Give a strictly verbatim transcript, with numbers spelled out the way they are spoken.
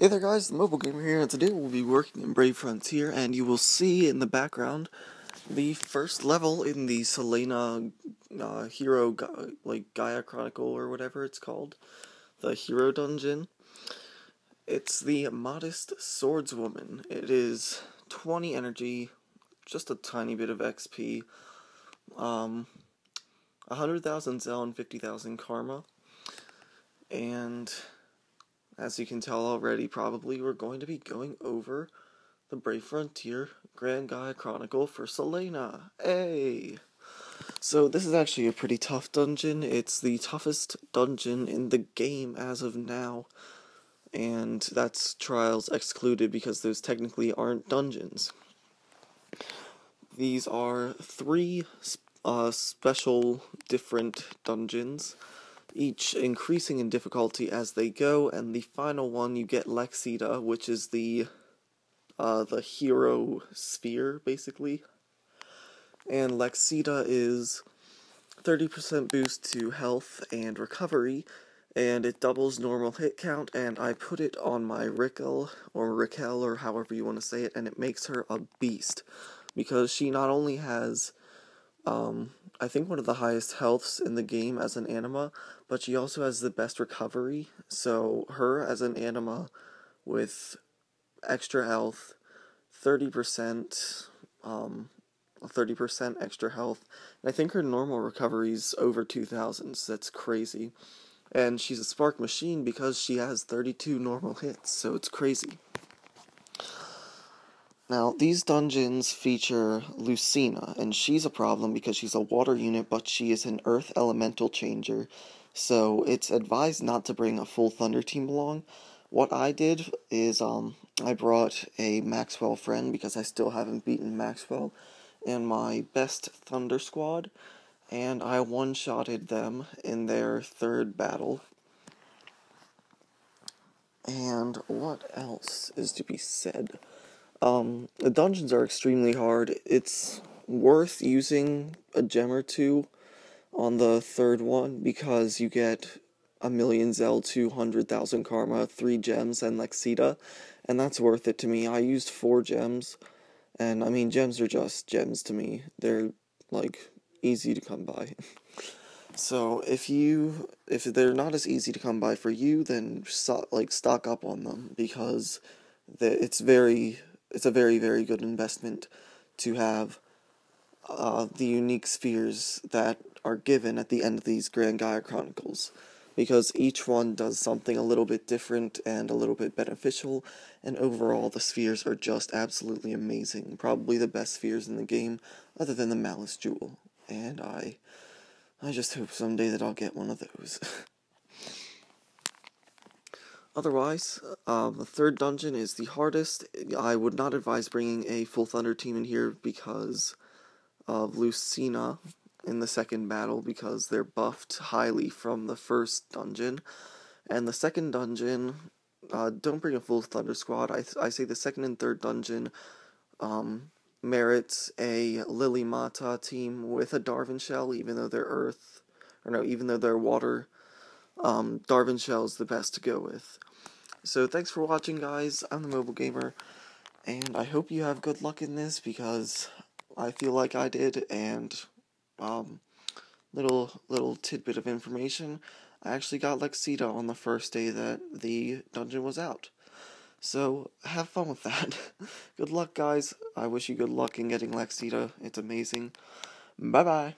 Hey there guys, The Mobile Gamer here, and today we'll be working in Brave Frontier, and you will see in the background the first level in the Selena uh, Hero, like, Gaia Chronicle, or whatever it's called, the Hero Dungeon. It's the Modest Swordswoman. It is twenty energy, just a tiny bit of X P, um, one hundred thousand Zell and fifty thousand Karma, and as you can tell already, probably, we're going to be going over the Brave Frontier Grand Gaia Chronicle for Selena. Hey! So this is actually a pretty tough dungeon. It's the toughest dungeon in the game as of now. And that's trials excluded because those technically aren't dungeons. These are three uh, special different dungeons, each increasing in difficulty as they go, and the final one you get Lexida, which is the uh, the hero sphere, basically. And Lexida is thirty percent boost to health and recovery, and it doubles normal hit count, and I put it on my Rickel, or Rickel, or however you want to say it, and it makes her a beast, because she not only has Um, I think one of the highest healths in the game as an anima, but she also has the best recovery, so her as an anima with extra health, thirty percent, um, thirty percent extra health, and I think her normal recovery's over two thousand, so that's crazy, and she's a spark machine because she has thirty-two normal hits, so it's crazy. Now, these dungeons feature Lucina, and she's a problem because she's a water unit, but she is an earth elemental changer, so it's advised not to bring a full thunder team along. What I did is, um, I brought a Maxwell friend, because I still haven't beaten Maxwell, and my best thunder squad, and I one-shotted them in their third battle. And what else is to be said? Um, the dungeons are extremely hard. It's worth using a gem or two on the third one because you get a million Zell, two hundred thousand Karma, three gems, and Lexida, and that's worth it to me. I used four gems, and I mean, gems are just gems to me. They're, like, easy to come by. So, if you, if they're not as easy to come by for you, then, so, like, stock up on them, because the, it's very... It's a very, very good investment to have uh, the unique spheres that are given at the end of these Grand Gaia Chronicles, because each one does something a little bit different and a little bit beneficial, and overall the spheres are just absolutely amazing. Probably the best spheres in the game, other than the Malice Jewel, and I, I just hope someday that I'll get one of those. Otherwise, um, the third dungeon is the hardest. I would not advise bringing a full thunder team in here because of Lucina in the second battle, because they're buffed highly from the first dungeon. And the second dungeon, uh, don't bring a full thunder squad. I, I say the second and third dungeon um, merits a Lilymata team with a Darvin Shell, even though they're earth, or no, even though they're water. Um, Darvin Shell is the best to go with. So thanks for watching, guys. I'm The Mobile Gamer, and I hope you have good luck in this, because I feel like I did, and um, little little tidbit of information, I actually got Lexida on the first day that the dungeon was out. So have fun with that. Good luck, guys. I wish you good luck in getting Lexida. It's amazing. Bye bye.